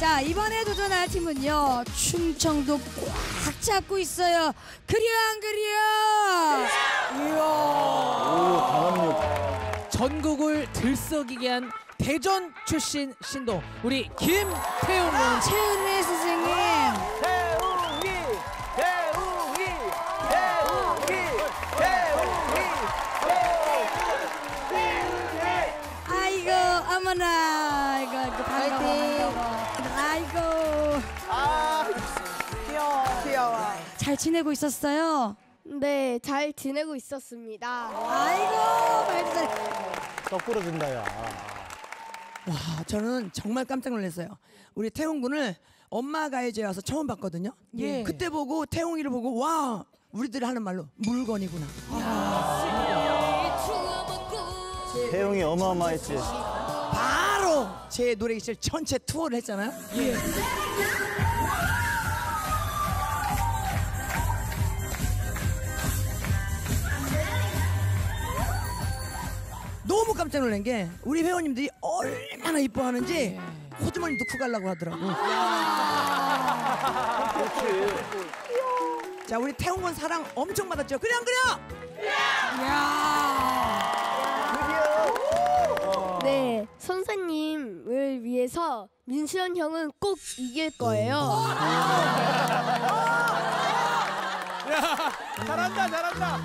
자, 이번에 도전할 팀은요. 충청도 꽉 잡고 있어요. 그려 안 그려? 이야. 오, 강압력. 전국을 들썩이게 한 대전 출신 신동 우리 김태웅. 최은혜 선생님. 어머나, 이거 반가워. 아이고. 아, 귀여워. 귀여워. 잘 지내고 있었어요? 네, 잘 지내고 있었습니다. 아이고, 말도 잘. 떡 부러진다, 야. 와, 저는 정말 깜짝 놀랐어요. 우리 태웅 군을 엄마 가요제에 와서 처음 봤거든요. 예. 그때 보고 태웅이를 보고 와, 우리들이 하는 말로 물건이구나. 태웅이 어마어마했지. 바로 제 노래기실 전체 투어를 했잖아요. 예. 너무 깜짝 놀란 게 우리 회원님들이 얼마나 이뻐하는지 호주머니 넣고 가려고 하더라고. 자, 우리 태웅 군 사랑 엄청 받았죠. 그래 안 그래? 야. 네, 선생님을 위해서 민수현 형은 꼭 이길 거예요. 야, 잘한다, 잘한다.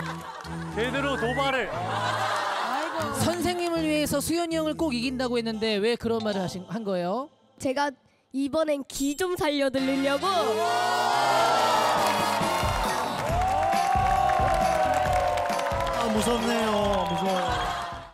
제대로 도발을. 아이고. 선생님을 위해서 수현이 형을 꼭 이긴다고 했는데 왜 그런 말을 한 거예요? 제가 이번엔 기 좀 살려드리려고. 아, 무섭네요, 무서워.